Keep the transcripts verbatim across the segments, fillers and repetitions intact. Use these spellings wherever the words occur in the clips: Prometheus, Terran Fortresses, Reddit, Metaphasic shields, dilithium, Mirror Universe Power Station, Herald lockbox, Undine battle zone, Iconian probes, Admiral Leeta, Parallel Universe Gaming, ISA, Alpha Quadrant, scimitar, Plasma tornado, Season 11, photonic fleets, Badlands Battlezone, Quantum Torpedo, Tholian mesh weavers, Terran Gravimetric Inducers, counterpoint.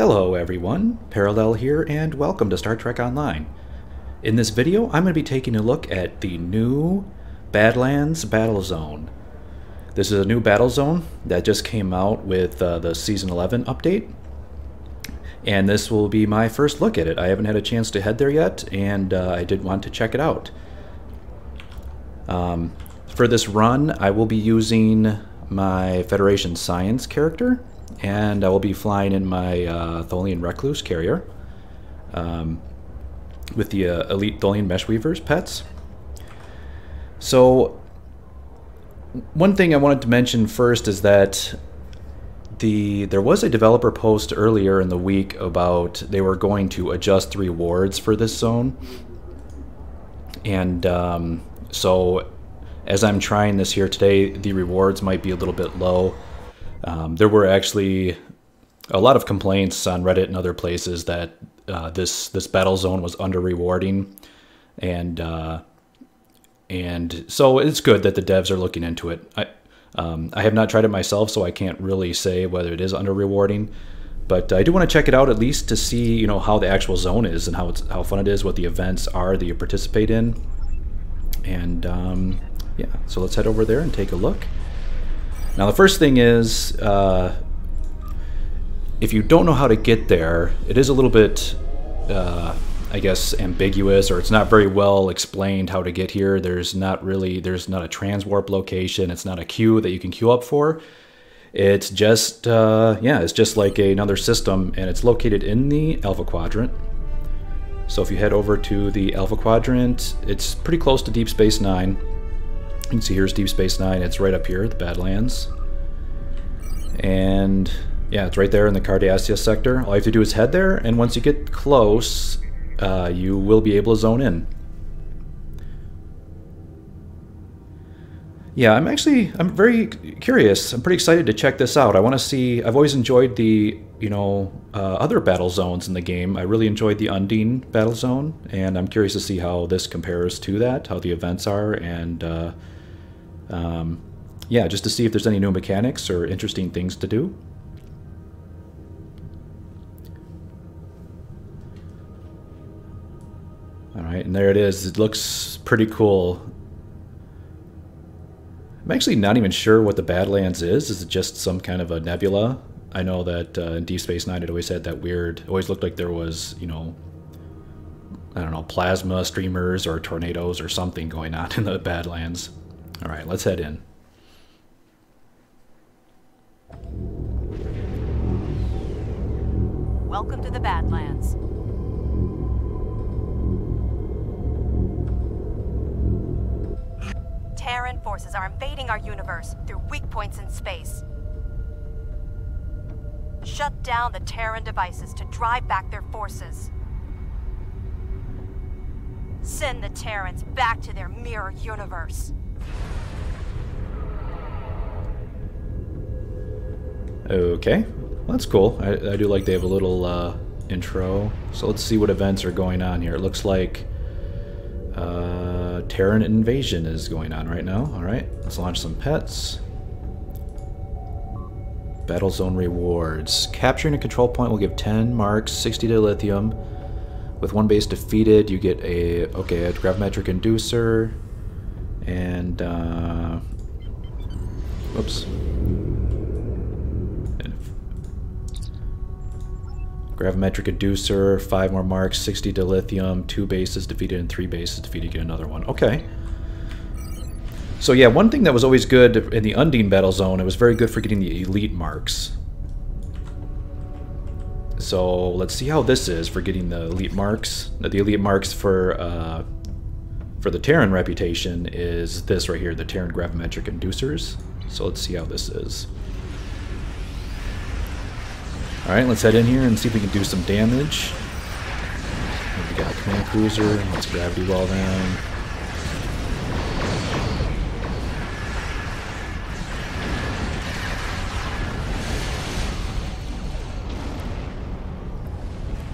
Hello everyone, Parallel here and welcome to Star Trek Online. In this video I'm going to be taking a look at the new Badlands Battlezone. This is a new Battlezone that just came out with uh, the Season eleven update. And this will be my first look at it. I haven't had a chance to head there yet and uh, I did want to check it out. Um, for this run I will be using my Federation Science character. And I will be flying in my uh, Tholian Recluse Carrier um, with the uh, Elite Tholian mesh weavers pets. So one thing I wanted to mention first is that the there was a developer post earlier in the week about they were going to adjust the rewards for this zone. And um, so as I'm trying this here today, the rewards might be a little bit low. Um, there were actually a lot of complaints on Reddit and other places that uh, this this battle zone was under rewarding, and uh, and so it's good that the devs are looking into it. I um, I have not tried it myself, so I can't really say whether it is under rewarding, but I do want to check it out at least to see you know how the actual zone is and how it's how fun it is, what the events are that you participate in, and um, yeah. So let's head over there and take a look. Now the first thing is, uh, if you don't know how to get there, it is a little bit, uh, I guess, ambiguous, or it's not very well explained how to get here. There's not really, there's not a transwarp location. It's not a queue that you can queue up for. It's just, uh, yeah, it's just like another system, and it's located in the Alpha Quadrant. So if you head over to the Alpha Quadrant, it's pretty close to Deep Space Nine. You can see here's Deep Space Nine. It's right up here, the Badlands. And yeah, it's right there in the Cardassia sector. All you have to do is head there, and once you get close, uh, you will be able to zone in. Yeah, I'm actually, I'm very curious. I'm pretty excited to check this out. I want to see, I've always enjoyed the, you know, uh, other battle zones in the game. I really enjoyed the Undine battle zone, and I'm curious to see how this compares to that, how the events are, and uh, Um, yeah, just to see if there's any new mechanics or interesting things to do. All right, and there it is. It looks pretty cool. I'm actually not even sure what the Badlands is. Is it just some kind of a nebula? I know that uh, in Deep Space Nine it always had that weird, it always looked like there was, you know, I don't know, plasma streamers or tornadoes or something going on in the Badlands. All right, let's head in. Welcome to the Badlands. Terran forces are invading our universe through weak points in space. Shut down the Terran devices to drive back their forces. Send the Terrans back to their mirror universe. Okay, well, that's cool. I, I do like they have a little uh, intro. So let's see what events are going on here. It looks like uh, Terran invasion is going on right now. All right, let's launch some pets. Battlezone rewards. Capturing a control point will give ten marks, sixty to lithium. With one base defeated, you get a, okay, a gravimetric inducer. And, uh, whoops. Gravimetric inducer, five more marks, sixty to lithium, two bases defeated, and three bases defeated, get another one. Okay. So yeah, one thing that was always good in the Undine battle zone, it was very good for getting the elite marks. So let's see how this is for getting the elite marks. The elite marks for uh, for the Terran reputation is this right here, the Terran Gravimetric Inducers. So let's see how this is. Alright, let's head in here and see if we can do some damage. We got Command Cruiser, let's gravity wall down.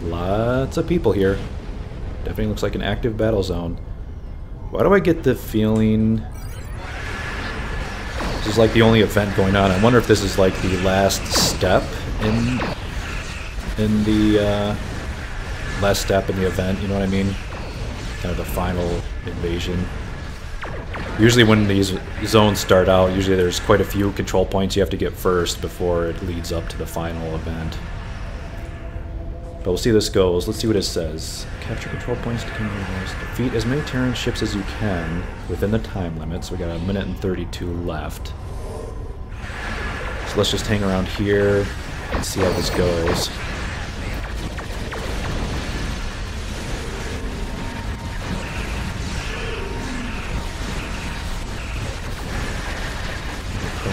Lots of people here. Definitely looks like an active battle zone. Why do I get the feeling this is like the only event going on? I wonder if this is like the last step in in the uh, last step in the event, you know what I mean? Kind of the final invasion. Usually when these zones start out, usually there's quite a few control points you have to get first before it leads up to the final event. But we'll see how this goes. Let's see what it says. Capture control points to counteract. Defeat as many Terran ships as you can within the time limit. So we got a minute and thirty-two left. So let's just hang around here and see how this goes.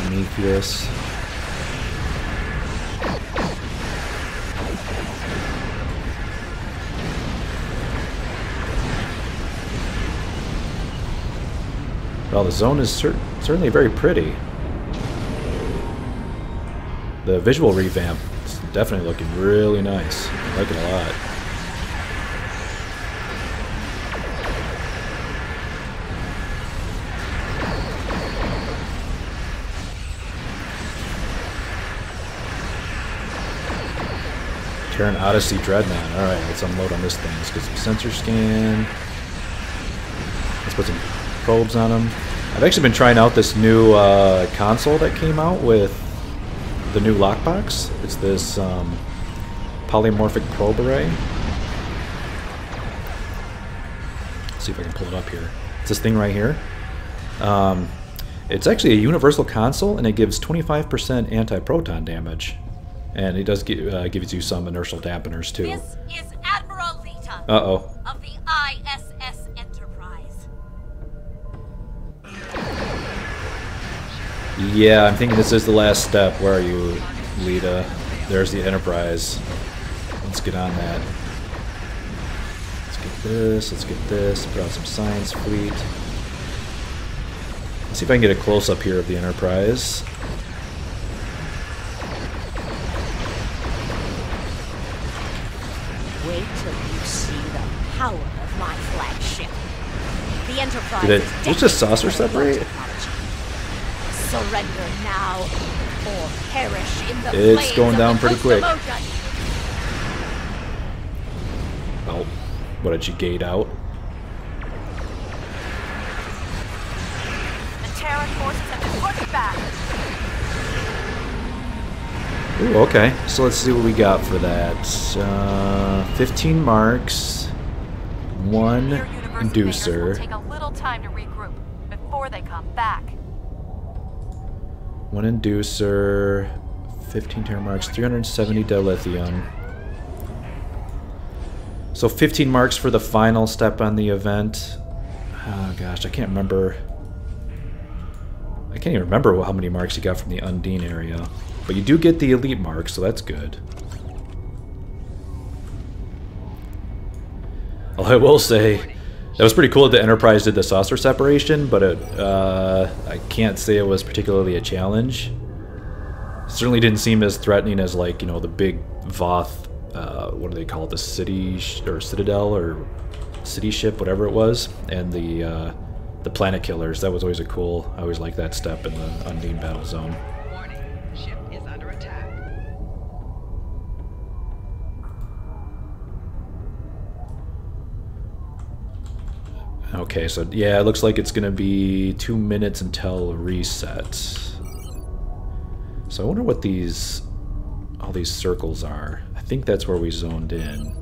Prometheus. Well, the zone is cer certainly very pretty. The visual revamp is definitely looking really nice. I like it a lot. Terran Odyssey Dreadnought. Alright, let's unload on this thing. Let's get some sensor scan. Let's put some probes on them. I've actually been trying out this new uh, console that came out with the new lockbox. It's this um, polymorphic probe array. Let's see if I can pull it up here. It's this thing right here. Um, it's actually a universal console, and it gives twenty-five percent anti-proton damage, and it does give uh, gives you some inertial dampeners too. This is Admiral Leeta. Uh oh. Of the I S S Enterprise. Yeah, I'm thinking this is the last step. Where are you, Leeta? There's the Enterprise. Let's get on that. Let's get this, let's get this, put out some science fleet. Let's see if I can get a close-up here of the Enterprise. Wait till you see the power of my flagship. The Enterprise. Did it was just saucer separate? Surrender now, or perish in the It's going down pretty quick. Oh, what did she gate out? The Terran forces have been pushed back. Ooh, okay. So let's see what we got for that. Uh, fifteen marks, one inducer. Take a little time to regroup before they come back. One inducer, fifteen Terran marks, three hundred seventy dilithium. So fifteen marks for the final step on the event. Oh gosh, I can't remember. I can't even remember how many marks you got from the Undine area. But you do get the elite mark, so that's good. Although I will say, that was pretty cool that the Enterprise did the saucer separation, but it, uh, I can't say it was particularly a challenge. It certainly didn't seem as threatening as, like, you know, the big Voth, uh, what do they call it, the city, sh or citadel, or city ship, whatever it was, and the uh, the planet killers. That was always a cool, I always liked that step in the Undine battle zone. Warning, ship is under attack. Okay, so yeah, it looks like it's gonna be two minutes until reset. So I wonder what these, all these circles are. I think that's where we zoned in.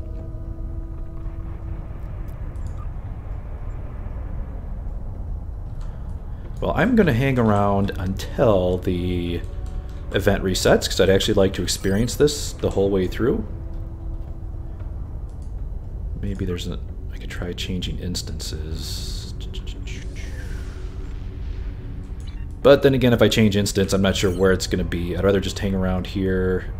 Well, I'm gonna hang around until the event resets, because I'd actually like to experience this the whole way through. Maybe there's an I could try changing instances. But then again, if I change instance, I'm not sure where it's going to be. I'd rather just hang around here.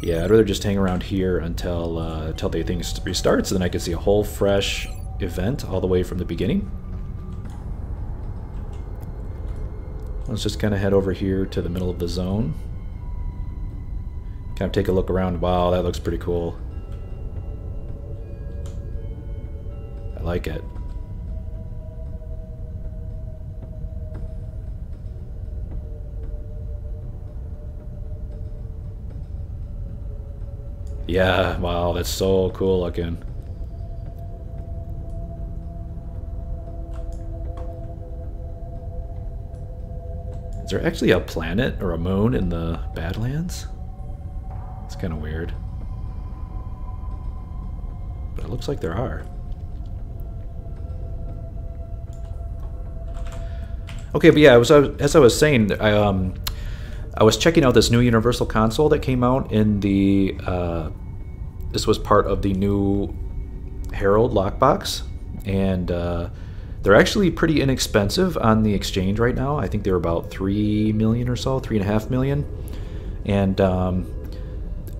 Yeah, I'd rather just hang around here until, uh, until the thing restarts, and then I can see a whole fresh event all the way from the beginning. Let's just kind of head over here to the middle of the zone. Kind of take a look around. Wow, that looks pretty cool. I like it. Yeah, wow, that's so cool looking. Is there actually a planet or a moon in the Badlands? It's kind of weird. But it looks like there are. Okay, but yeah, I was, I was, as I was saying, I, um, I was checking out this new Universal console that came out in the... Uh, this was part of the new Herald lockbox, and uh, they're actually pretty inexpensive on the exchange right now. I think they're about three million or so, three and a half million, and um,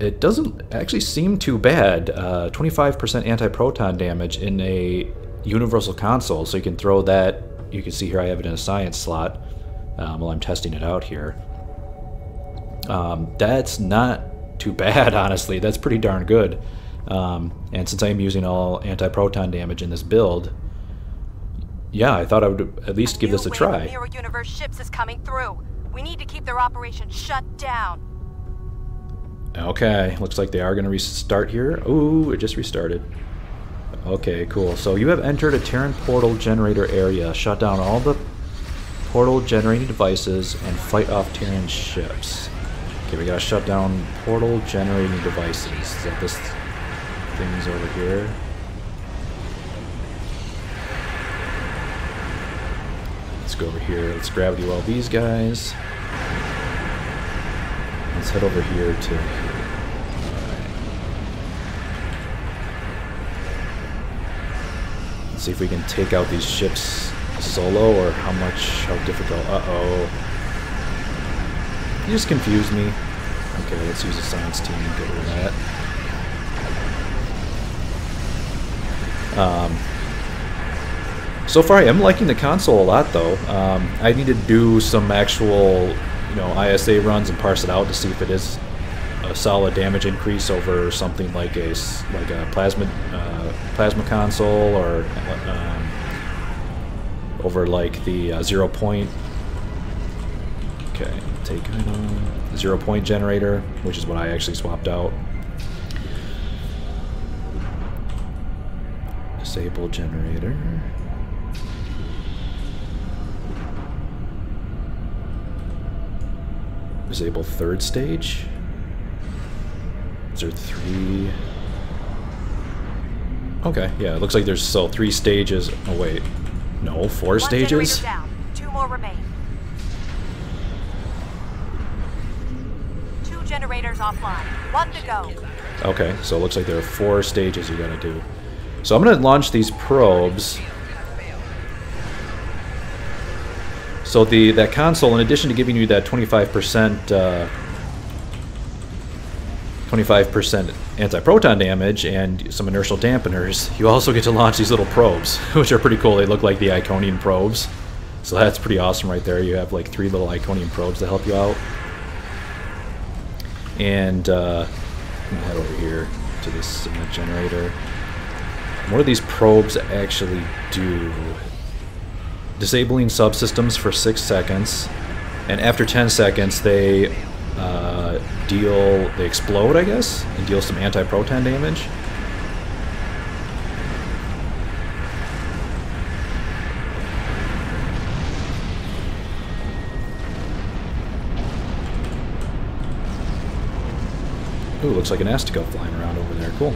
it doesn't actually seem too bad. Uh, twenty-five percent anti-proton damage in a Universal console, so you can throw that. You can see here I have it in a science slot um, while I'm testing it out here. Um, that's not too bad, honestly. That's pretty darn good. Um, and since I am using all anti-proton damage in this build, yeah, I thought I would at least give this a try. A new wave of mirror universe ships is coming through. We need to keep their operation shut down. Okay, looks like they are going to restart here. Ooh, it just restarted. Okay, cool. So you have entered a Terran portal generator area. Shut down all the portal generating devices and fight off Terran ships. Okay, we gotta shut down portal generating devices. Is that this thing's over here? Let's go over here. Let's gravity well these guys. Let's head over here to... see if we can take out these ships solo, or how much, how difficult. Uh-oh. You just confused me. Okay, let's use a science team and get rid of that. Um, so far, I am liking the console a lot, though. Um, I need to do some actual, you know, I S A runs and parse it out to see if it is a solid damage increase over something like a like a plasma uh, plasma console, or um, over like the uh, zero point. Okay, take uh, zero point generator, which is what I actually swapped out. Disable generator. Disable third stage. Or three. Okay, yeah, it looks like there's so three stages. Oh wait, no, four stages. Down. Two more remain. Two generators offline. One to go. Okay, so it looks like there are four stages you gotta do. So I'm gonna launch these probes. So the that console, in addition to giving you that twenty-five percent. Uh, twenty-five percent anti-proton damage and some inertial dampeners, you also get to launch these little probes, which are pretty cool. They look like the Iconian probes. So that's pretty awesome right there. You have like three little Iconian probes to help you out. And uh, I'm gonna head over here to this uh, generator. What do these probes actually do? Disabling subsystems for six seconds. And after ten seconds, they Uh, deal, they explode, I guess, and deal some anti-proton damage. Ooh, looks like an Astica flying around over there. Cool.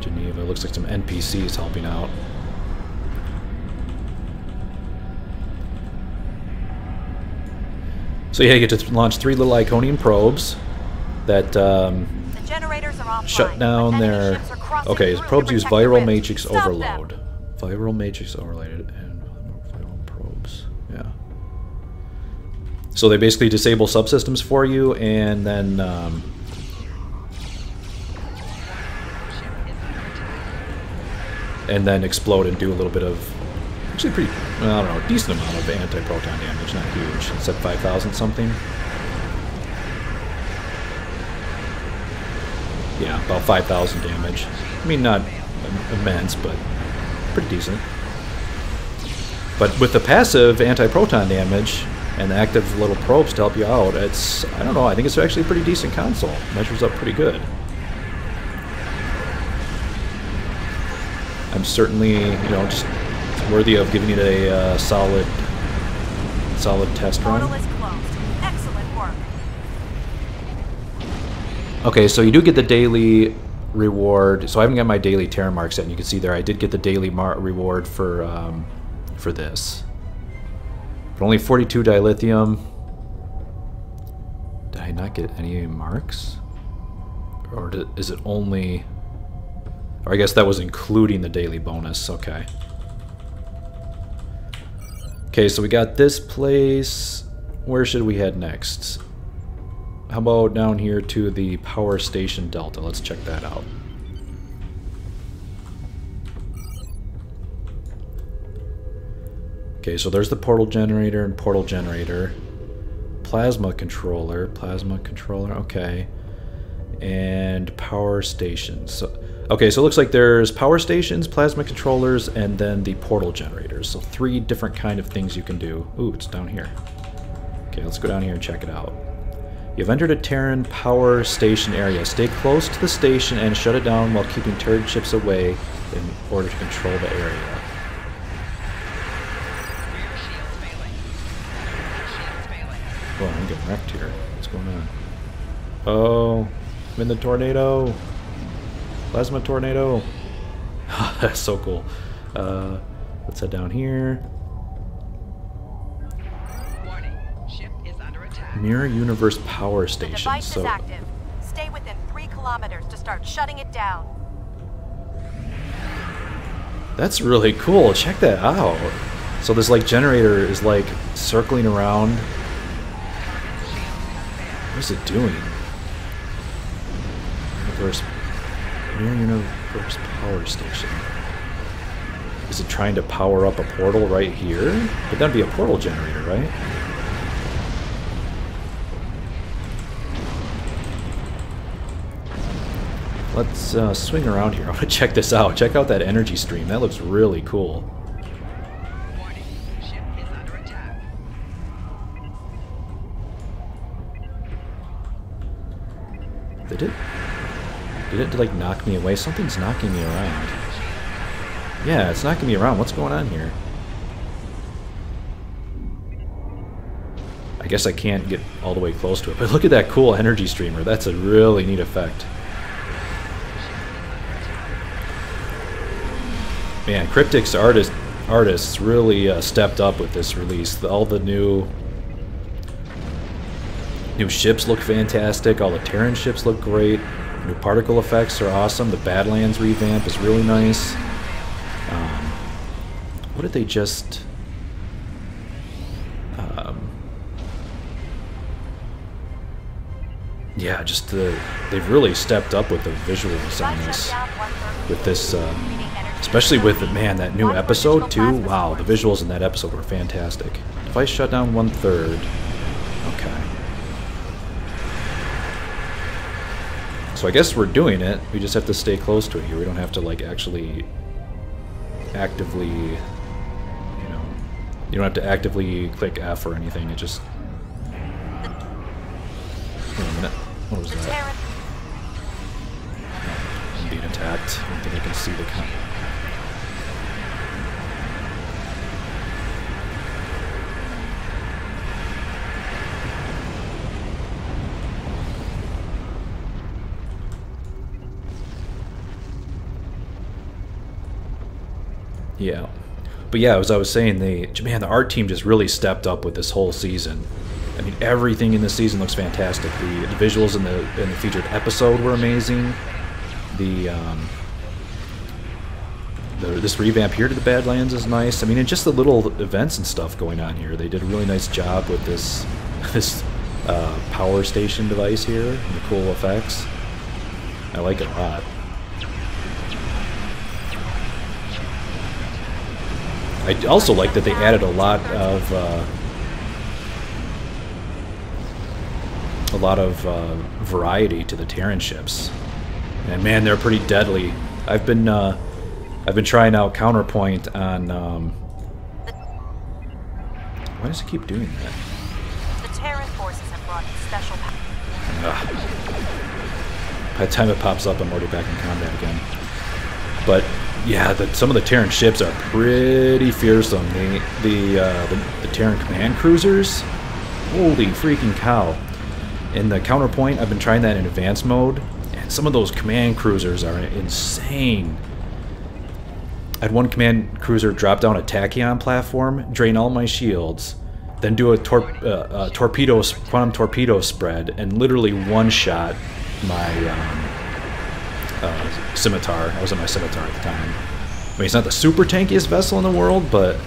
Geneva, looks like some N P Cs helping out. So yeah, you get to launch three little Iconian probes that um, the generators are offline. Shut down their... Okay, probes use viral matrix overload. Them. Viral matrix overloaded and viral probes. Yeah. So they basically disable subsystems for you, and then... Um, and then explode and do a little bit of... Actually, pretty, well, I don't know, decent amount of anti-proton damage, not huge. It's at five thousand something. Yeah, about five thousand damage. I mean, not immense, but pretty decent. But with the passive anti-proton damage, and active little probes to help you out. It's, I don't know, I think it's actually a pretty decent console. Measures up pretty good. I'm certainly, you know, just worthy of giving it a uh, solid, solid test run. Excellent work. Okay, so you do get the daily reward. So I haven't got my daily Terran marks yet, and you can see there I did get the daily mar reward for um, for this. But only forty-two dilithium. Did I not get any marks? Or did, is it only... Or I guess that was including the daily bonus, okay. Okay, so we got this place. Where should we head next? How about down here to the power station Delta? Let's check that out. Okay, so there's the portal generator and portal generator. Plasma controller, plasma controller, okay. And power stations. So, okay, so it looks like there's power stations, plasma controllers, and then the portal generators. So three different kind of things you can do. Ooh, it's down here. Okay, let's go down here and check it out. You've entered a Terran power station area. Stay close to the station and shut it down while keeping Terran ships away in order to control the area. Well, I'm getting wrecked here. What's going on? Oh, I'm in the tornado. Plasma tornado. That's so cool. Uh, let's head down here. Warning. Ship is under attack. Mirror Universe Power Station. The device so is active. Stay within three kilometers to start shutting it down. That's really cool. Check that out. So this like generator is like circling around. What's it doing? Universe, Mirror Universe Power Station. Is it trying to power up a portal right here? But that'd be a portal generator, right? Let's uh, swing around here. I want to check this out. Check out that energy stream. That looks really cool. Did it? Did it like knock me away? Something's knocking me around. Yeah, it's knocking me around. What's going on here? I guess I can't get all the way close to it, but look at that cool energy streamer. That's a really neat effect. Man, Cryptic's artist, artists really uh, stepped up with this release. All the new... New ships look fantastic, all the Terran ships look great, new particle effects are awesome, the Badlands revamp is really nice. Um, what did they just... Um, yeah, just the, they've really stepped up with the visuals on this, with this, uh, especially with, the, man, that new episode too. Wow, the visuals in that episode were fantastic. Device shut down one-third. Okay. So I guess we're doing it, we just have to stay close to it here. We don't have to like actually actively, you know, you don't have to actively click F or anything, it just... Wait a minute, what was that? Oh, I'm being attacked, I don't think I can see the combo. Yeah, but yeah, as I was saying, they, man, the art team just really stepped up with this whole season. I mean, everything in this season looks fantastic. The, the visuals in the in the featured episode were amazing. The, um, the this revamp here to the Badlands is nice. I mean, and just the little events and stuff going on here. They did a really nice job with this this uh, power station device here and the cool effects. I like it a lot. I also like that they added a lot of uh, a lot of uh, variety to the Terran ships, and man, they're pretty deadly. I've been uh, I've been trying out counterpoint on. Um, why does it keep doing that? on special power. By the time it pops up, I'm already back in combat again. But yeah, the, some of the Terran ships are pretty fearsome. The the, uh, the the Terran command cruisers, holy freaking cow! In the counterpoint, I've been trying that in advanced mode, and some of those command cruisers are insane. I had one command cruiser drop down a tachyon platform, drain all my shields, then do a, tor uh, a torpedo, quantum torpedo spread, and literally one-shot my um, uh, scimitar. I was on my scimitar at the time. I mean, it's not the super tankiest vessel in the world, but,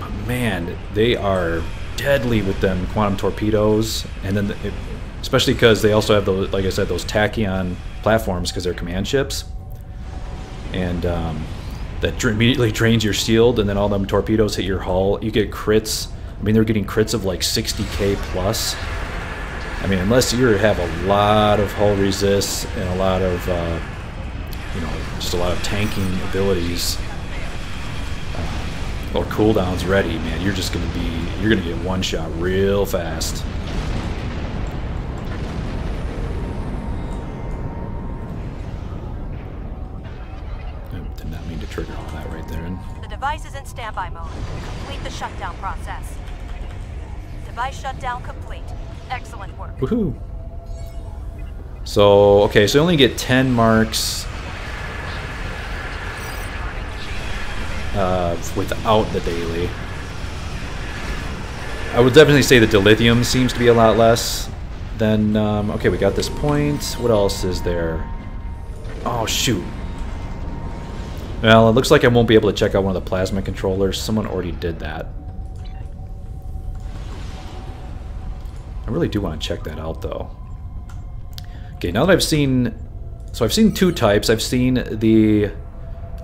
but man, they are deadly with them quantum torpedoes, and then the, it, especially because they also have those, like I said, those tachyon platforms because they're command ships. And um, that dr immediately drains your shield, and then all them torpedoes hit your hull. You get crits. I mean, they're getting crits of like sixty K plus. I mean, unless you have a lot of hull resists and a lot of, uh, you know, just a lot of tanking abilities uh, or cooldowns ready, man, you're just gonna be, you're gonna get one shot real fast. Trigger all that right there. The device is in standby mode. Complete the shutdown process. Device shutdown complete. Excellent work. Woohoo! So, okay, so you only get ten marks uh, without the daily. I would definitely say the dilithium seems to be a lot less than. Um, okay, we got this point. What else is there? Oh, shoot. Well, it looks like I won't be able to check out one of the plasma controllers. Someone already did that. I really do want to check that out, though. Okay, now that I've seen... So I've seen two types. I've seen the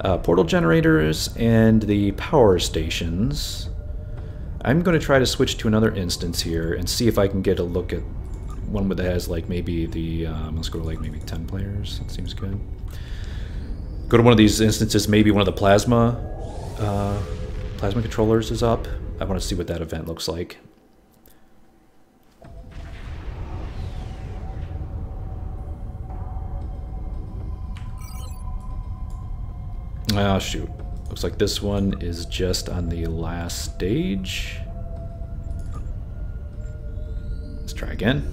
uh, portal generators and the power stations. I'm going to try to switch to another instance here and see if I can get a look at one that has, like, maybe the... Um, let's go to, like, maybe ten players. That seems good. Go to one of these instances, maybe one of the plasma uh, plasma controllers is up. I want to see what that event looks like. Oh, shoot. Looks like this one is just on the last stage. Let's try again.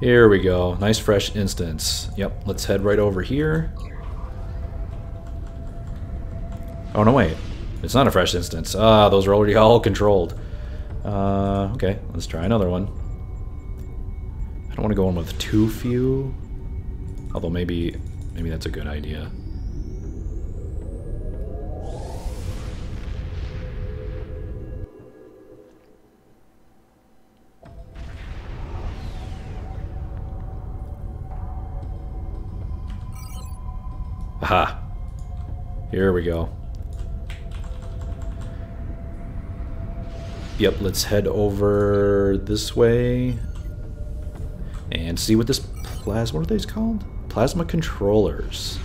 Here we go. Nice fresh instance. Yep, let's head right over here. Oh, no, wait. It's not a fresh instance. Ah, those are already all controlled. Uh, okay, let's try another one. I don't want to go in with too few. Although maybe, maybe that's a good idea. Aha. Here we go. Yep, let's head over this way and see what this plasma, what are these called? Plasma controllers.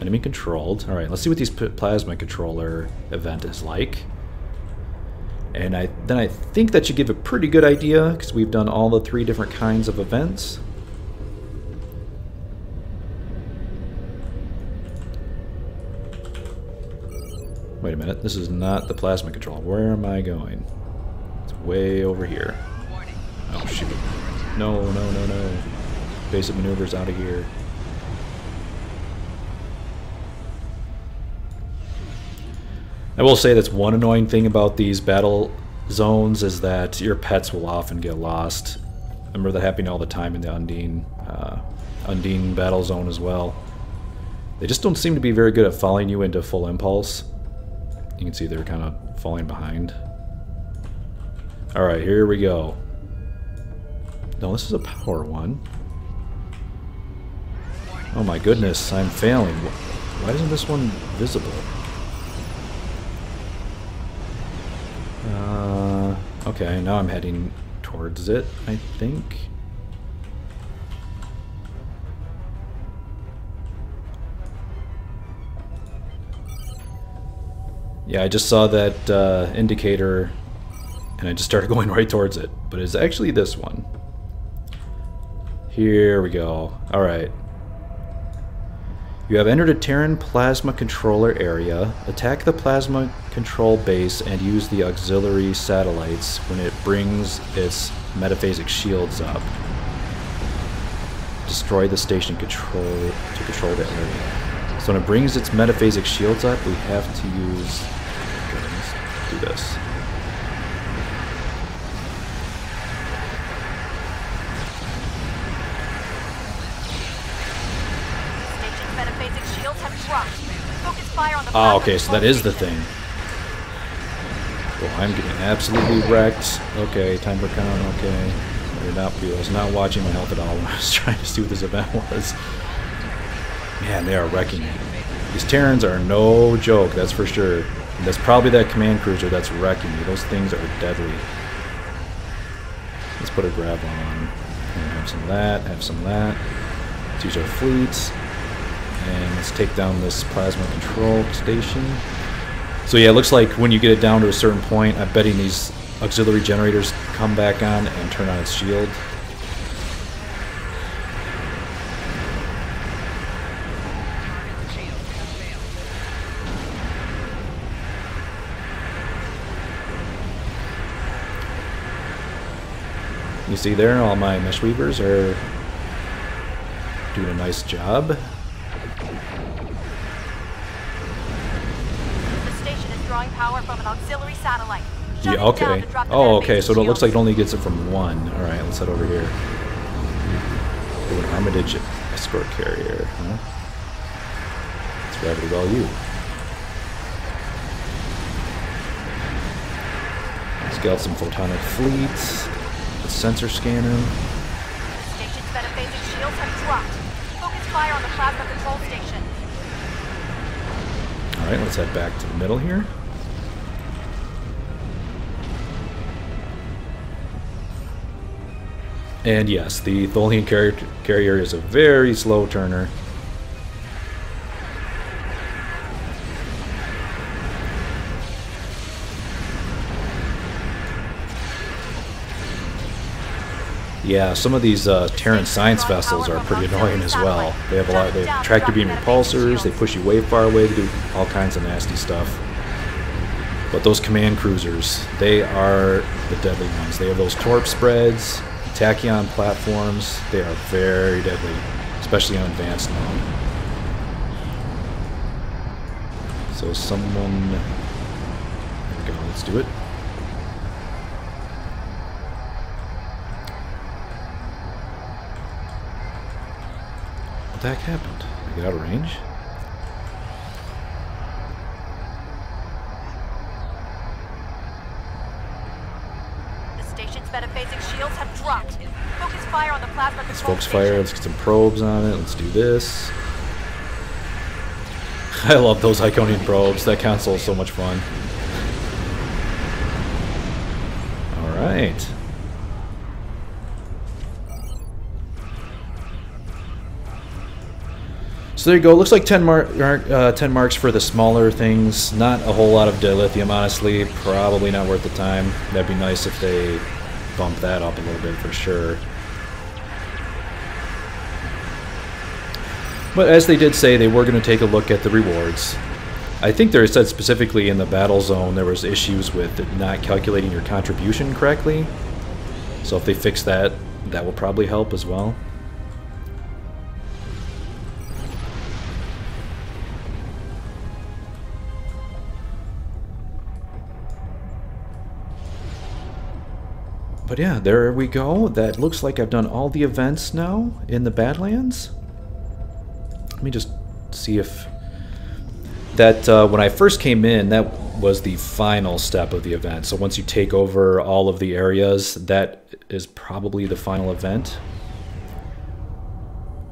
Enemy controlled. All right, let's see what these plasma controller event is like. And I then I think that should give a pretty good idea because we've done all the three different kinds of events. Wait a minute, this is not the plasma control. Where am I going? It's way over here. Oh, shoot. No, no, no, no. Basic maneuvers out of here. I will say that's one annoying thing about these battle zones is that your pets will often get lost. I remember that happening all the time in the Undine, uh, Undine battle zone as well. They just don't seem to be very good at following you into full impulse. You can see they're kind of falling behind. Alright, here we go. No, this is a power one. Oh my goodness, I'm failing. Why isn't this one visible? Uh, okay, now I'm heading towards it, I think. Yeah, I just saw that uh, indicator and I just started going right towards it, but it's actually this one. Here we go. All right. You have entered a Terran plasma controller area. Attack the plasma control base and use the auxiliary satellites when it brings its metaphasic shields up. Destroy the station control to control the area. So when it brings its metaphasic shields up, we have to use... Okay, let's do this. Ah, okay, so that is the thing. Well, I'm getting absolutely wrecked. Okay, time to count, okay. I did not, I was not watching my health at all when I was trying to see what this event was. Man, they are wrecking me. These Terrans are no joke, that's for sure. And that's probably that command cruiser that's wrecking me. Those things are deadly. Let's put a grab on. And have some of that, have some of that. Let's use our fleets. And let's take down this plasma control station. So yeah, it looks like when you get it down to a certain point, I'm betting these auxiliary generators come back on and turn on its shield. You see there, all my mesh weavers are doing a nice job. Power from an auxiliary satellite. Shut yeah, okay. Oh, okay, so it looks like it only gets it from one. Alright, let's head over here. Ooh, an Armitage escort carrier, huh? Let's grab it with all you. Let's get out some photonic fleets. Let's sensor scan them. Station's metaphasic shields have dropped. Focus fire on the plasma control station. Alright, let's head back to the middle here. And yes, the Tholian carrier, carrier is a very slow turner. Yeah, some of these uh, Terran science vessels are pretty annoying as well. They have a lot. They have tractor beam repulsors. They push you way far away. They do all kinds of nasty stuff. But those command cruisers, they are the deadly ones. They have those torp spreads. Tachyon platforms, they are very deadly, especially on advanced mode. So someone... There we go, let's do it. What the heck happened? Did I get out of range? Let's focus fire, let's get some probes on it, let's do this. I love those Iconian probes, that console is so much fun. Alright. So there you go, looks like ten, mar uh, ten marks for the smaller things. Not a whole lot of dilithium, honestly, probably not worth the time. That'd be nice if they bump that up a little bit for sure. But as they did say, they were going to take a look at the rewards. I think they said specifically in the battle zone there was issues with not calculating your contribution correctly. So if they fix that, that will probably help as well. But yeah, there we go. That looks like I've done all the events now in the Badlands. Let me just see if that uh, when I first came in, that was the final step of the event. So once you take over all of the areas, that is probably the final event.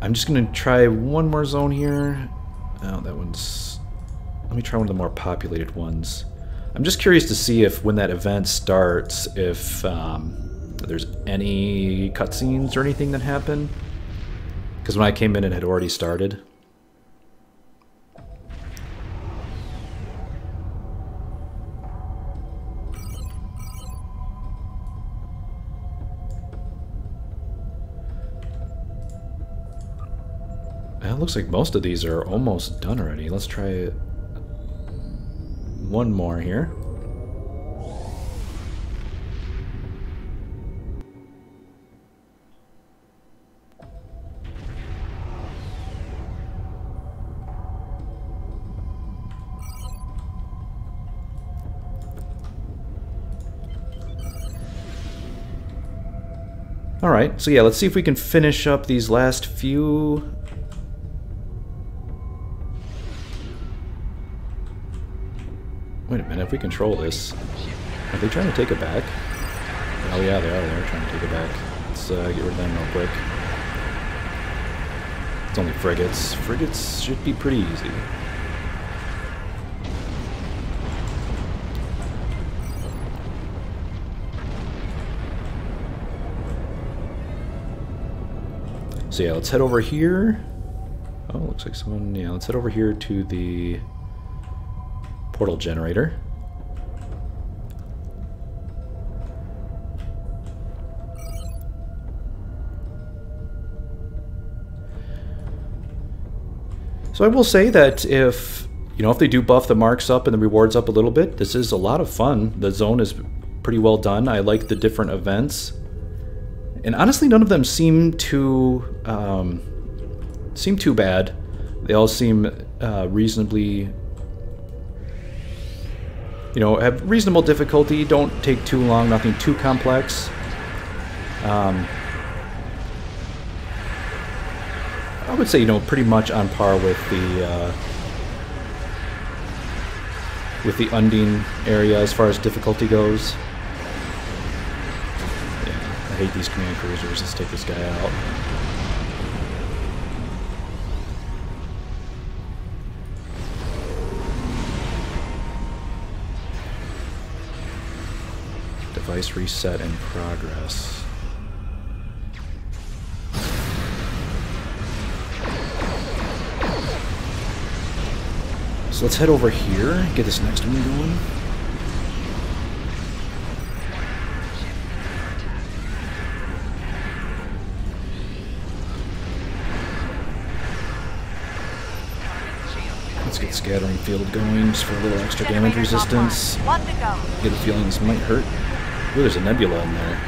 I'm just gonna try one more zone here. Oh, that one's... Let me try one of the more populated ones. I'm just curious to see if when that event starts, if um, there's any cutscenes or anything that happen. Because when I came in, it had already started. It looks like most of these are almost done already. Let's try it. One more here. Alright, so yeah, let's see if we can finish up these last few. Wait a minute, if we control this, are they trying to take it back? Oh yeah, they are, they're trying to take it back. Let's uh, get rid of them real quick. It's only frigates. Frigates should be pretty easy. So yeah, let's head over here. Oh, looks like someone, yeah, let's head over here to the portal generator. So I will say that if, you know, if they do buff the marks up and the rewards up a little bit, this is a lot of fun. The zone is pretty well done. I like the different events. And honestly, none of them seem too um, seem too bad. They all seem uh, reasonably, you know, have reasonable difficulty. Don't take too long. Nothing too complex. Um, I would say, you know, pretty much on par with the uh, with the Undine area as far as difficulty goes. I hate these command cruisers. Let's take this guy out. Device reset in progress. So let's head over here, get this next one going. Scattering field going just for a little extra damage resistance. Get a feeling this might hurt. Ooh, there's a nebula in there.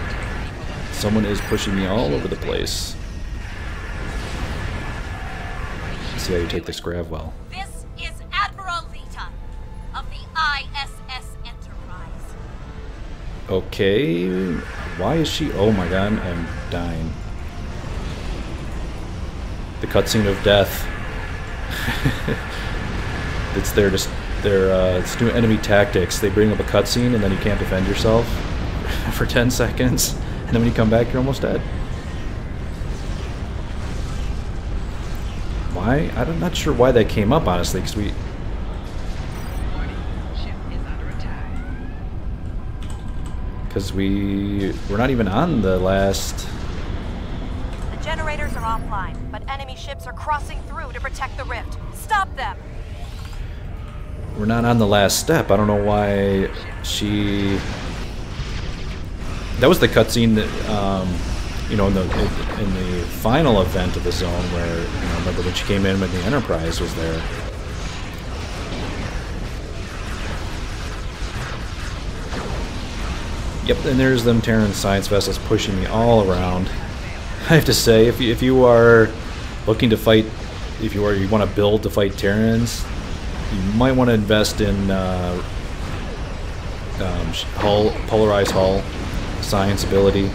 Someone is pushing me all over the place. Let's see how you take this grav well. This is Admiral Leeta of the I S S Enterprise. Okay. Why is she? Oh my god, I'm dying. The cutscene of death. It's their just their uh, it's new enemy tactics. They bring up a cutscene and then you can't defend yourself for ten seconds, and then when you come back, you're almost dead. Why? I'm not sure why that came up honestly, because we. Because we we're not even on the last. The generators are offline, but enemy ships are crossing through to protect the rift. Stop them. We're not on the last step. I don't know why she... That was the cutscene that, um, you know, in the in the final event of the zone where, you know, remember when she came in when the Enterprise was there. Yep, and there's them Terran science vessels pushing me all around. I have to say, if you, if you are looking to fight, if you are you want to build to fight Terrans, you might want to invest in uh, um, hull, polarized hull, science ability,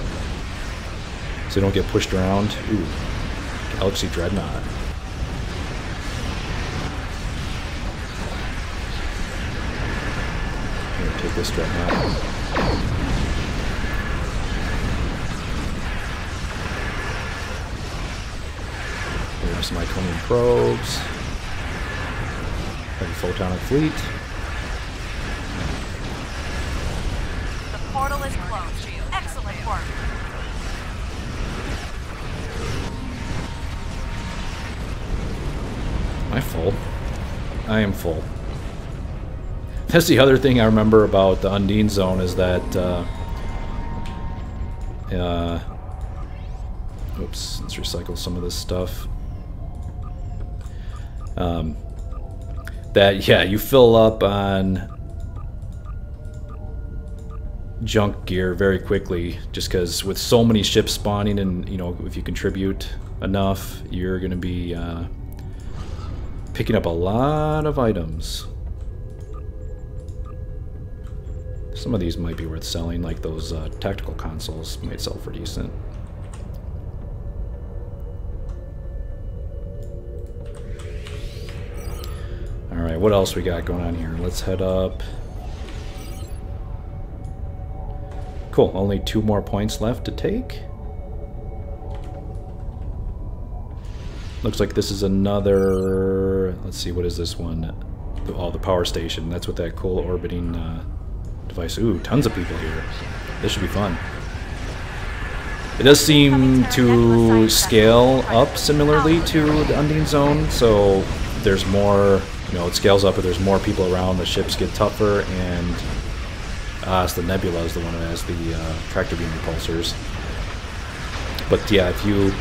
so you don't get pushed around. Ooh, Galaxy Dreadnought. Here, take this Dreadnought. Here are some Iconian probes. And photonic fleet. The portal is closed. Excellent work. Am I full? I am full. That's the other thing I remember about the Undine zone is that. Uh, uh, oops, let's recycle some of this stuff. Um, that, yeah, you fill up on junk gear very quickly, just because with so many ships spawning, and you know, if you contribute enough, you're gonna be uh, picking up a lot of items. Some of these might be worth selling, like those uh, tactical consoles might sell for decent. Alright, what else we got going on here? Let's head up. Cool, only two more points left to take. Looks like this is another... Let's see, what is this one? Oh, the power station. That's what that cool orbiting uh, device... Ooh, tons of people here. This should be fun. It does seem to scale up similarly to the Undine Zone, so there's more... You know, it scales up, but there's more people around, the ships get tougher, and... Ah, it's the Nebula is the one that has the uh, tractor beam repulsors. But yeah, if you...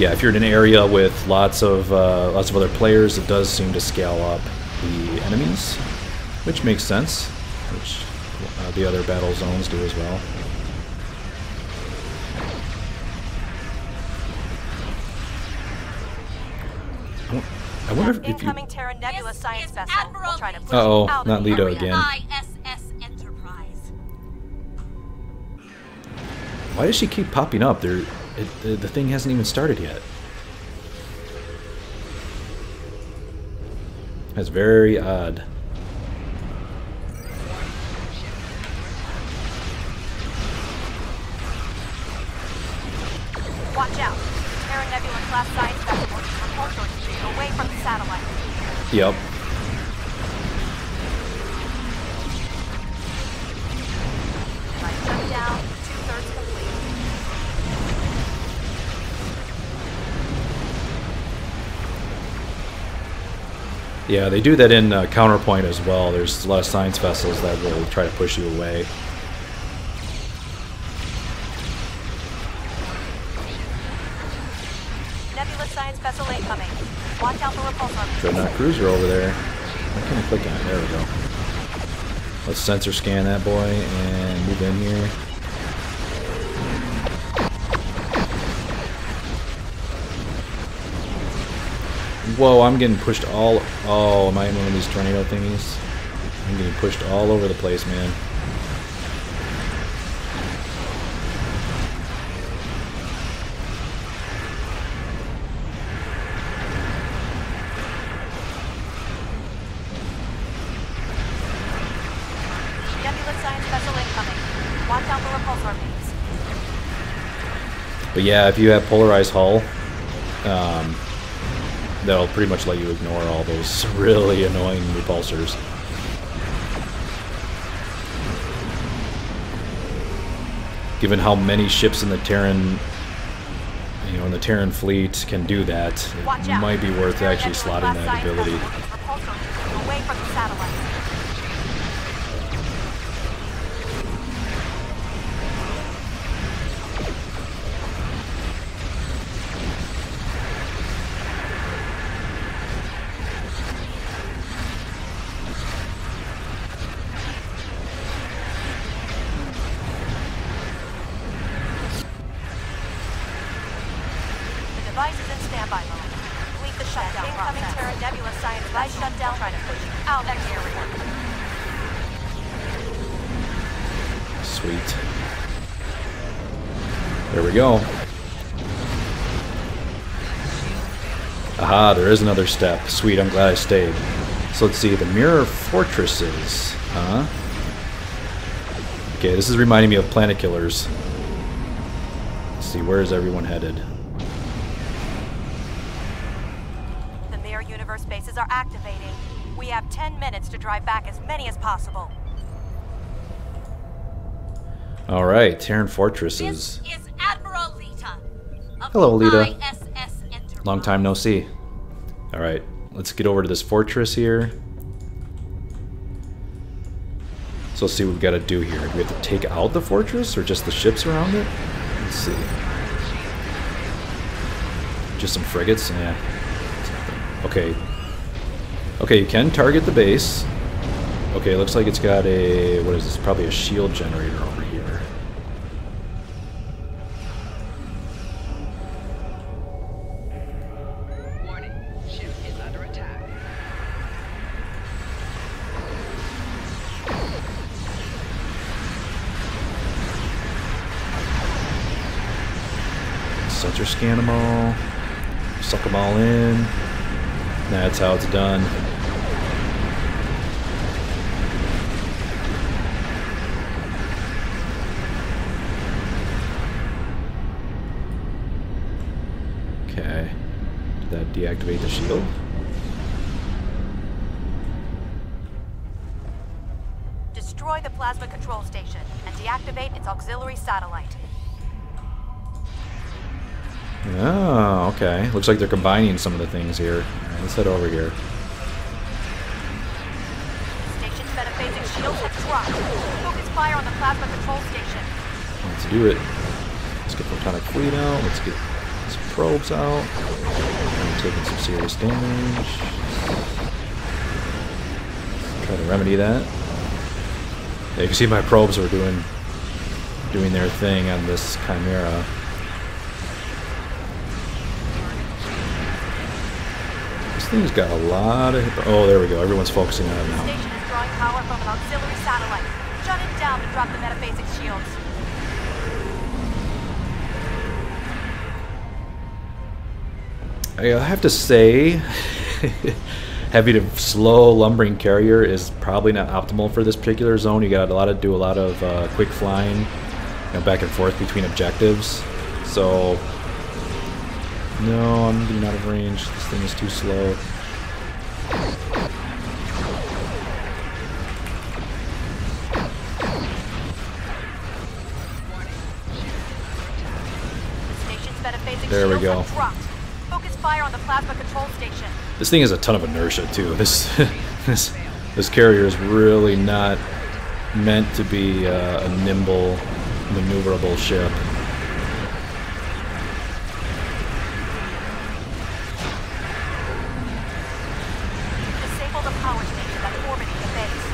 Yeah, if you're in an area with lots of uh, lots of other players, it does seem to scale up the enemies, which makes sense, which uh, the other battle zones do as well. I wonder if you... Terran Nebula is, science is vessel. We'll try to push uh-oh, out not Leto again. I S S Enterprise. Why does she keep popping up? There, it, the, the thing hasn't even started yet. That's very odd. Watch out. Terran Nebula class science vessel. Away from the satellite. Yep. Lights down, two-thirds complete. Yeah, they do that in uh, Counterpoint as well. There's a lot of science vessels that will try to push you away. Dreadnought Cruiser over there. Why can't I click on it? There we go. Let's sensor scan that boy and move in here. Whoa, I'm getting pushed all... Oh, am I in one of these tornado thingies? I'm getting pushed all over the place, man. But yeah, if you have polarized hull, um, that'll pretty much let you ignore all those really annoying repulsors. Given how many ships in the Terran, you know, in the Terran fleet can do that, it might be worth actually slotting that ability. Away from the satellite. Go. Aha, there is another step. Sweet, I'm glad I stayed. So let's see, the mirror fortresses. Huh? Okay, this is reminding me of Planet Killers. Let's see, where is everyone headed? The mirror universe bases are activating. We have ten minutes to drive back as many as possible. Alright, Terran fortresses. This is Admiral Leeta. Hello, Leeta. Long time no see. Alright, let's get over to this fortress here. So let's see what we've got to do here. Do we have to take out the fortress or just the ships around it? Let's see. Just some frigates? Yeah. Okay. Okay, you can target the base. Okay, looks like it's got a... what is this? Probably a shield generator over here. Warning. Ship is under attack. Sensor scan them all. Suck them all in. That's how it's done. Deactivate the shield. Destroy the plasma control station and deactivate its auxiliary satellite. Oh, okay. Looks like they're combining some of the things here. All right, let's head over here. Station's metaphasic shields have dropped. Focus fire on the plasma control station. Let's do it. Let's get photonic fleet out. Let's get some probes out. Taking some serious damage. Try to remedy that. Yeah, you can see my probes are doing doing their thing on this Chimera. This thing's got a lot of... oh, there we go. Everyone's focusing on it now. The station is drawing power from an auxiliary satellite. Shut it down to drop the metaphasic shields. I have to say, having a slow lumbering carrier is probably not optimal for this particular zone. You got a lot of do a lot of uh, quick flying, you know, back and forth between objectives. So, no, I'm getting out of range. This thing is too slow. There we go. Fire on the plasma control station. This thing has a ton of inertia too. This this this carrier is really not meant to be uh, a nimble, maneuverable ship. Disable the power station that's orbiting the base.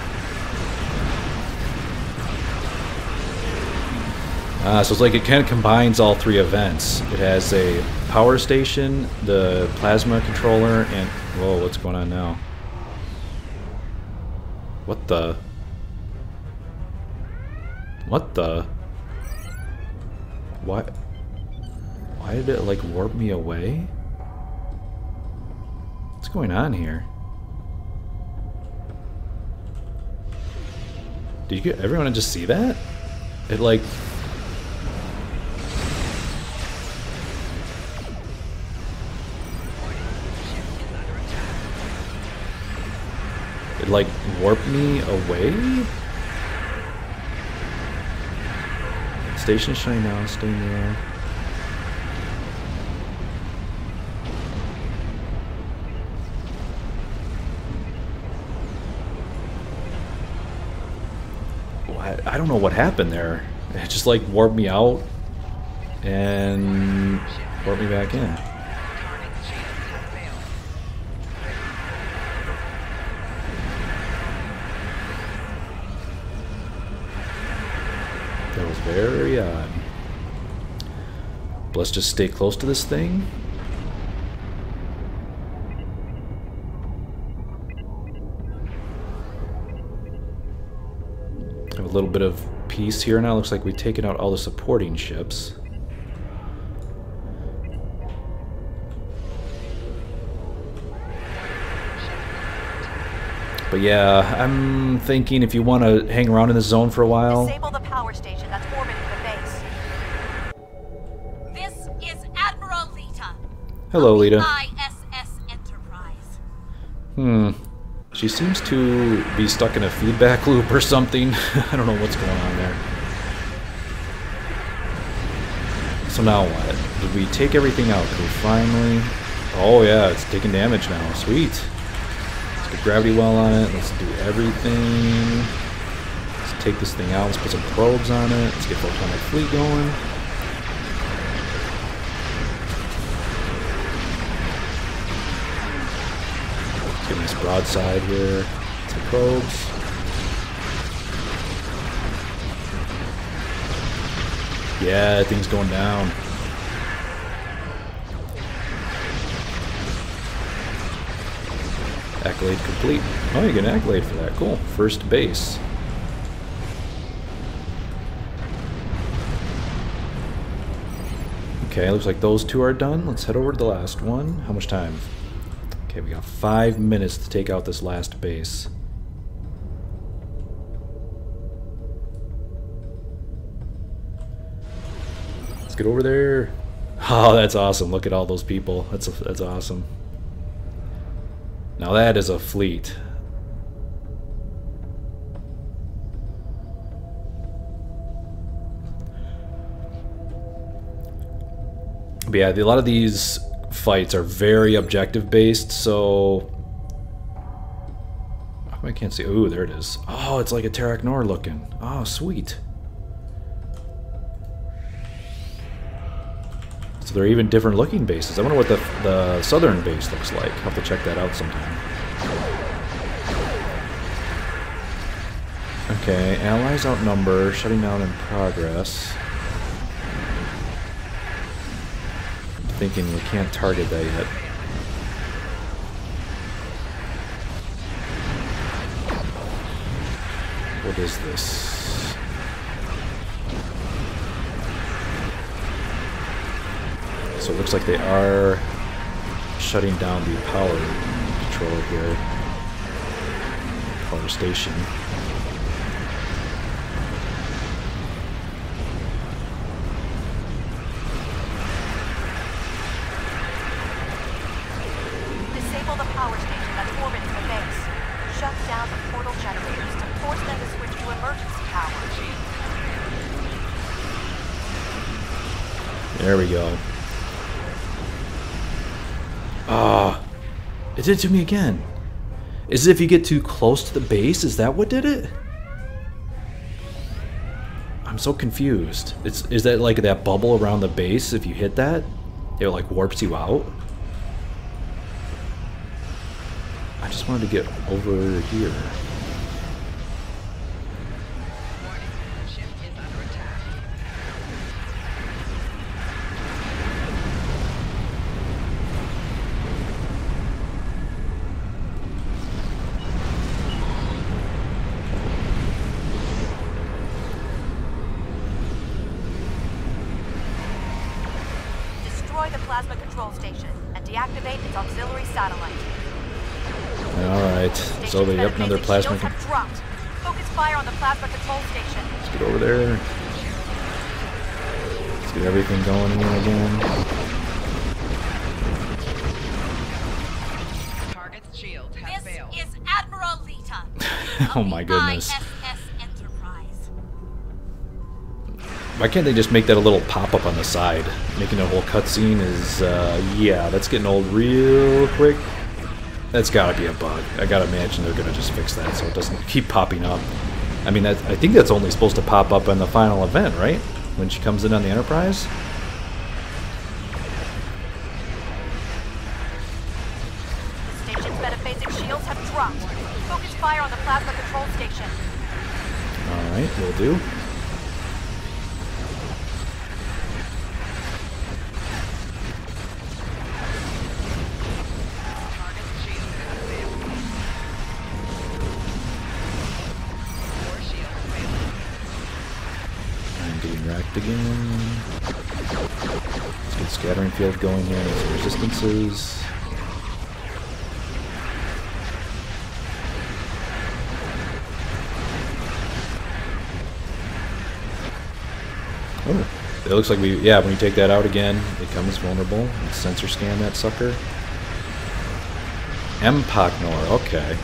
Ah, so it's like it kind of combines all three events. It has a power station, the plasma controller, and... whoa, what's going on now? What the? What the? Why? Why did it, like, warp me away? What's going on here? Did you, everyone just see that? It, like... like warp me away? Station shine now, stay near. What? I don't know what happened there. It just like warped me out and warped me back in. Very odd. But let's just stay close to this thing. Have a little bit of peace here now. Looks like we've taken out all the supporting ships. But yeah, I'm thinking if you want to hang around in this zone for a while... disable the power station that's orbiting the base. This is Admiral Leeta. Hello, Leeta. I S S Enterprise. Hmm. She seems to be stuck in a feedback loop or something. I don't know what's going on there. So now what? Did we take everything out? Did we finally... oh yeah, it's taking damage now. Sweet. Gravity well on it. Let's do everything. Let's take this thing out. Let's put some probes on it. Let's get photonic fleet going. Let's get a nice broadside here to the probes. Yeah, thing's going down. Accolade complete. Oh, you get an accolade for that. Cool. First base. Okay, looks like those two are done. Let's head over to the last one. How much time? Okay, we got five minutes to take out this last base. Let's get over there. Oh, that's awesome. Look at all those people. That's, that's awesome. Now that is a fleet. But yeah, a lot of these fights are very objective based, so I can't see. Ooh, there it is. Oh, it's like a Terracnor looking. Oh, sweet. So they're even different looking bases. I wonder what the, the southern base looks like. I'll have to check that out sometime. Okay, allies outnumber, shutting down in progress. I'm thinking we can't target that yet. What is this? So it looks like they are shutting down the power controller here, power station. Disable the power station that's orbiting the base. Shut down the portal generators to force them to switch to emergency power. There we go. Ah, uh, it did it to me again. Is it if you get too close to the base? Is that what did it? I'm so confused. It's is that like that bubble around the base? If you hit that, it like warps you out. I just wanted to get over here. So they up another plasma. Focus fire on the plasma control station. Let's get over there. Let's get everything going here again. Target's shield has this failed. This is Admiral Leeta. Oh my goodness. I S S Enterprise. Why can't they just make that a little pop-up on the side? Making a whole cutscene is, uh, yeah, that's getting old real quick. That's gotta be a bug. I gotta imagine they're gonna just fix that so it doesn't keep popping up. I mean, that, I think that's only supposed to pop up on the final event, right? When she comes in on the Enterprise? The station's metaphasic shields have dropped. Focus fire on the plasma control station. Alright, will do. Again. Let's get scattering field going here, some resistances. Oh, it looks like we, yeah, when you take that out again, it becomes vulnerable. Let's sensor scan that sucker. M P O C N O R, okay.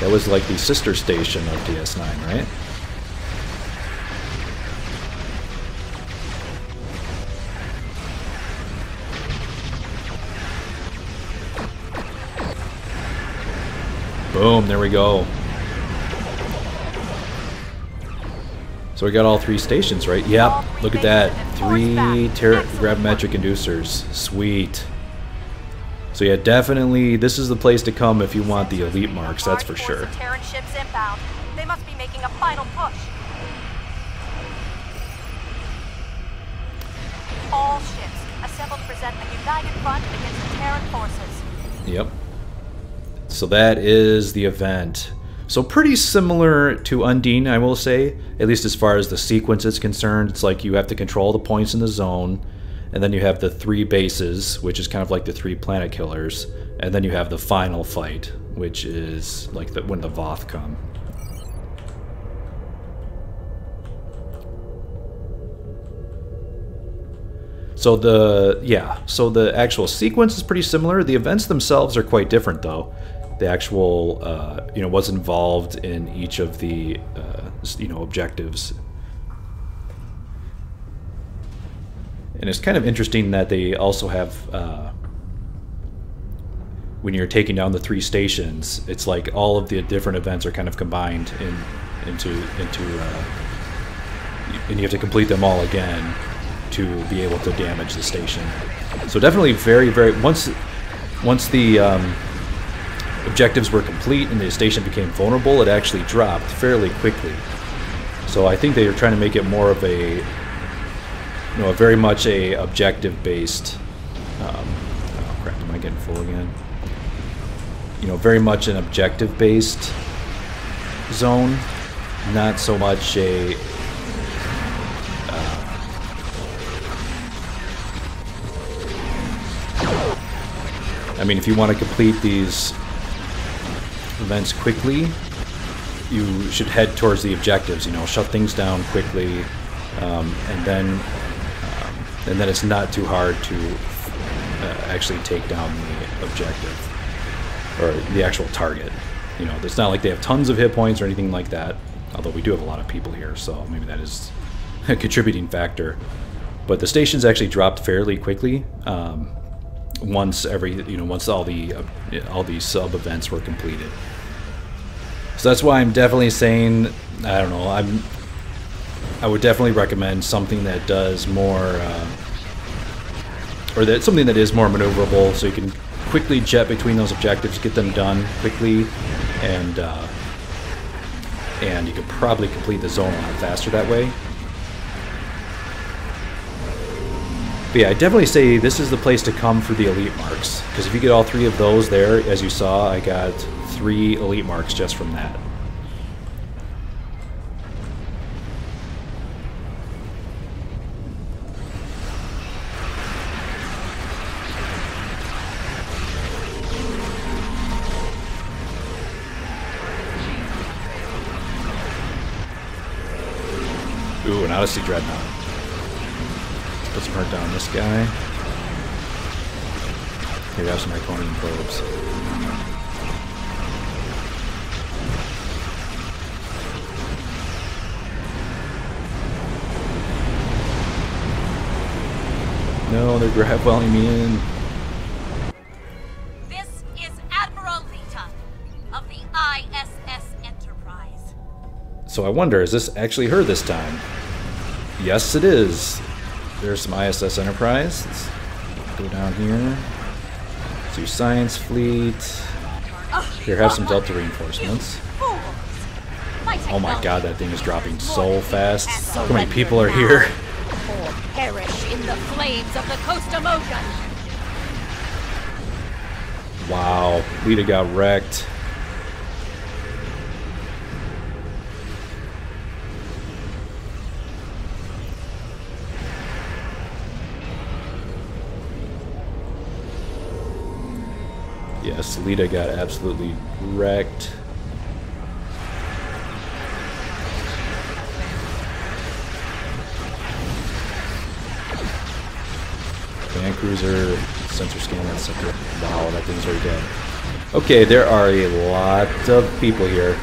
That was like the sister station of D S nine, right? Boom, there we go. So we got all three stations, right? Yep, look at that. Three Terran Gravimetric Inducers. Sweet. So yeah, definitely this is the place to come if you want the elite marks, that's for sure. Terran ships inbound. They must be making a final push. All ships assemble to present a united front against the Terran forces. Yep. So that is the event. So pretty similar to Undine, I will say, at least as far as the sequence is concerned. It's like you have to control the points in the zone, and then you have the three bases, which is kind of like the three planet killers, and then you have the final fight, which is like the, when the Voth come. So the, yeah, so the actual sequence is pretty similar. The events themselves are quite different, though. The actual, uh, you know, what's involved in each of the, uh, you know, objectives. And it's kind of interesting that they also have, uh, when you're taking down the three stations, it's like all of the different events are kind of combined in, into, into, uh, and you have to complete them all again to be able to damage the station. So definitely very, very, once, once the, um, objectives were complete and the station became vulnerable, it actually dropped fairly quickly. So I think they are trying to make it more of a, you know, a very much a objective-based, um, oh crap, am I getting full again? You know, very much an objective-based zone, not so much a, uh, I mean, if you want to complete these events quickly, you should head towards the objectives, you know, shut things down quickly, um, and then um, and then it's not too hard to uh, actually take down the objective or the actual target. You know, it's not like they have tons of hit points or anything like that, although we do have a lot of people here, so maybe that is a contributing factor. But the stations actually dropped fairly quickly um, once every, you know, once all the uh, all these sub events were completed. So that's why I'm definitely saying, I don't know, I'm I would definitely recommend something that does more, uh, or that something that is more maneuverable, so you can quickly jet between those objectives, get them done quickly, and uh, and you could probably complete the zone a lot faster that way. But yeah, I definitely say this is the place to come for the elite marks, because if you get all three of those there, as you saw, I got three elite marks just from that. Ooh, an Odyssey Dreadnought. Put some hurt down this guy. Here we have some Iconian probes. No, they're grab-welling me in. This is Admiral Leeta of the I S S Enterprise. So I wonder, is this actually her this time? Yes, it is. There's some I S S Enterprise. Let's go down here. Do Science Fleet. Here, have some Delta reinforcements. Oh my god, that thing is dropping so fast. How many people are here? Perish in the flames of the Costa Mocha. Wow, Leeta got wrecked. Yes, Leeta got absolutely wrecked. Command Cruiser, sensor scanner, sector. Wow, that thing's already dead. Okay, there are a lot of people here.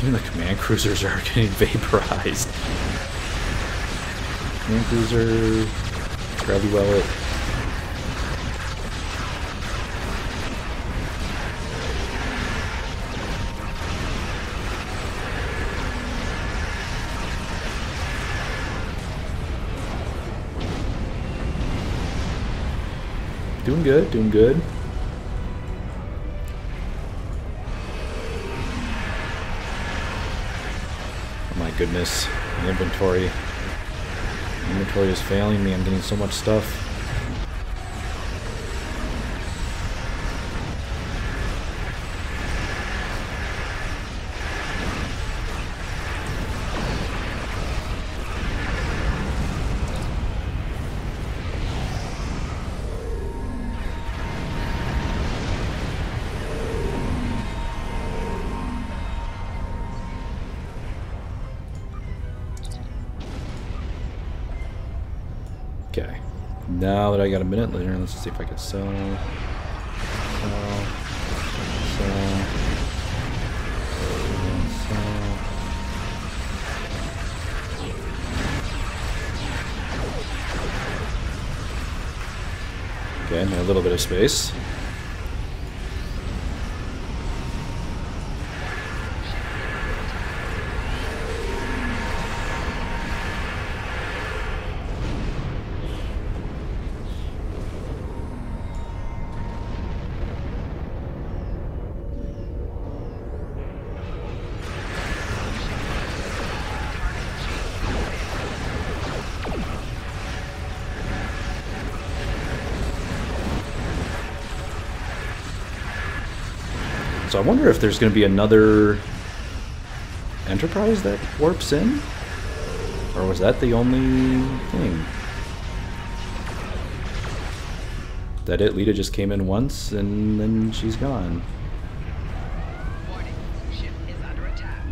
Even the command cruisers are getting vaporized. Command cruiser, gravity well. Doing good, doing good. Oh my goodness, the inventory. The inventory is failing me, I'm getting so much stuff. Now that I got a minute later, let's see if I can sell. Sell. Sell. Sell. Okay, I made a little bit of space. So I wonder if there's going to be another Enterprise that warps in? Or was that the only thing? That it? Leeta just came in once and then she's gone. Warning. Ship is under attack.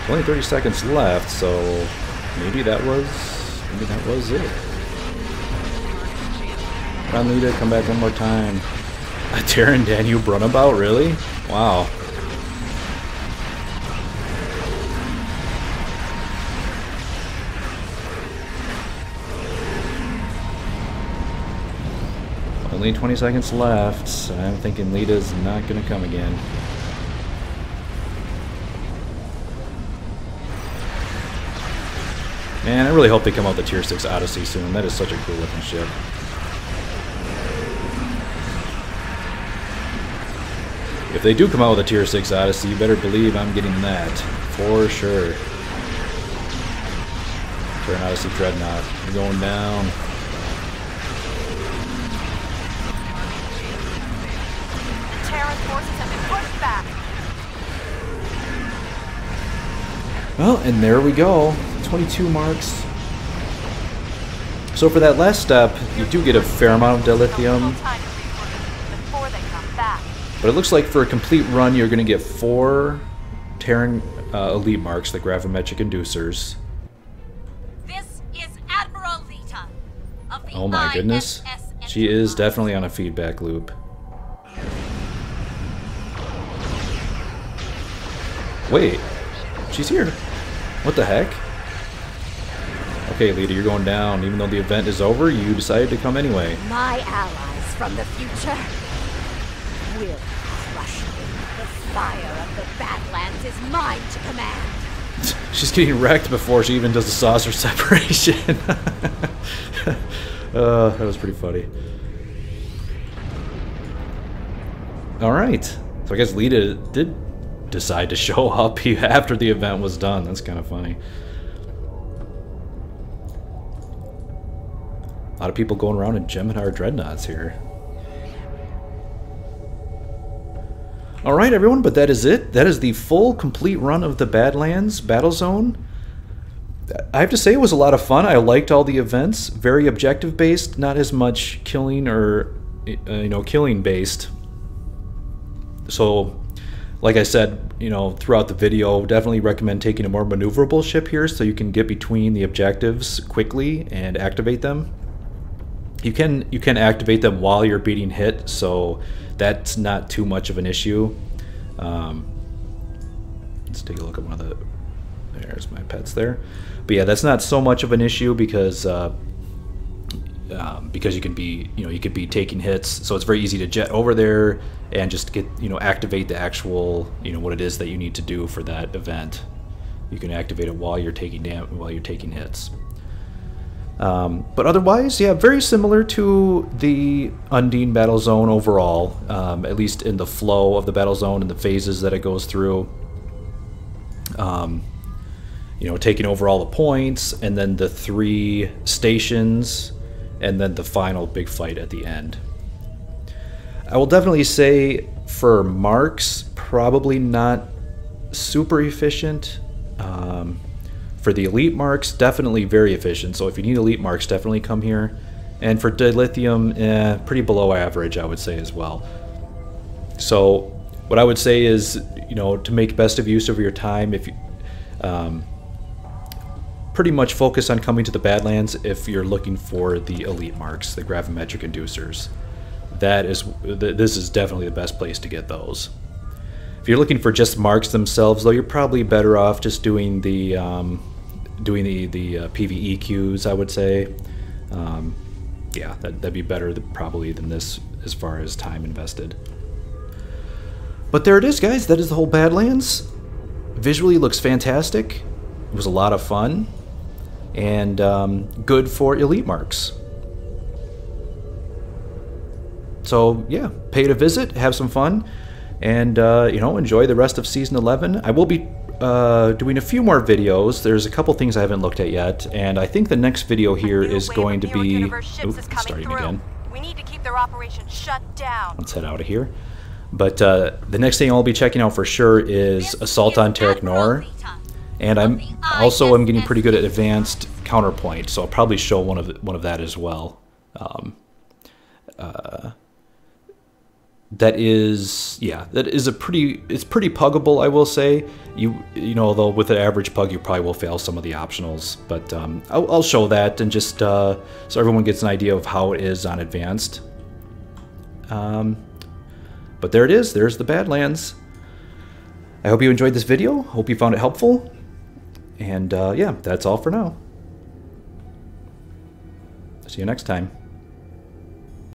There's only thirty seconds left, so maybe that was maybe that was it. Come on, Leeta, come back one more time. A Terran Danube runabout, really? Wow. Only twenty seconds left. I'm thinking Leeta's not gonna come again. Man, I really hope they come out the Tier six Odyssey soon. That is such a cool looking ship. If they do come out with a Tier six Odyssey, you better believe I'm getting that. For sure. Terran Odyssey Dreadnought. We're going down. Terran forces have been pushed back. Well, and there we go. twenty-two marks. So for that last step, you do get a fair amount of dilithium. But it looks like for a complete run, you're going to get four Terran uh, elite marks, the gravimetric inducers. This is Admiral Leeta of the oh my I S S goodness, Enterprise. She is definitely on a feedback loop. Wait, she's here. What the heck? Okay, Leeta, you're going down. Even though the event is over, you decided to come anyway. My allies from the future. Will crush the fire of the Badlands is mine to command. She's getting wrecked before she even does the saucer separation. uh, that was pretty funny. Alright, so I guess Leeta did decide to show up after the event was done. That's kind of funny. A lot of people going around in Geminar Dreadnoughts here. Alright everyone, but that is it. That is the full, complete run of the Badlands Battlezone. I have to say it was a lot of fun. I liked all the events. Very objective-based, not as much killing or, you know, killing-based. So, like I said, you know, throughout the video, definitely recommend taking a more maneuverable ship here so you can get between the objectives quickly and activate them. You can, you can activate them while you're being hit, so that's not too much of an issue. Um, let's take a look at one of the, there's my pets there. But yeah, that's not so much of an issue because uh, um, because you can be, you know, you could be taking hits, so it's very easy to jet over there and just get, you know, activate the actual, you know, what it is that you need to do for that event. You can activate it while you're taking damage, while you're taking hits. Um, but otherwise, yeah, very similar to the Undine battle zone overall, um, at least in the flow of the battle zone and the phases that it goes through. Um, you know, taking over all the points, and then the three stations, and then the final big fight at the end. I will definitely say for marks, probably not super efficient. Um, For the elite marks, definitely very efficient. So if you need elite marks, definitely come here. And for dilithium, eh, pretty below average, I would say as well. So what I would say is, you know, to make best of use of your time, if you, um, pretty much focus on coming to the Badlands if you're looking for the elite marks, the gravimetric inducers. That is, this is definitely the best place to get those. If you're looking for just marks themselves, though, you're probably better off just doing the um, doing the the uh, P V E queues, I would say. Um, yeah, that, that'd be better th probably than this as far as time invested. But there it is, guys. That is the whole Badlands. Visually looks fantastic. It was a lot of fun, and um, good for elite marks. So yeah, pay to visit, have some fun, and uh, you know, enjoy the rest of Season eleven. I will be uh, doing a few more videos. There's a couple things I haven't looked at yet, and I think the next video here is going to be... Ooh, starting again. We need to keep their operation shut down. Let's head out of here. But uh, the next thing I'll be checking out for sure is Assault on Terek Nor, and I'm also I'm getting pretty good at advanced counterpoint, so I'll probably show one of one of that as well. Um, uh, That is, yeah, that is a pretty, it's pretty puggable, I will say. You you know, although with an average pug, you probably will fail some of the optionals. But um, I'll, I'll show that, and just uh, so everyone gets an idea of how it is on advanced. Um, but there it is, there's the Badlands. I hope you enjoyed this video, hope you found it helpful. And uh, yeah, that's all for now. See you next time.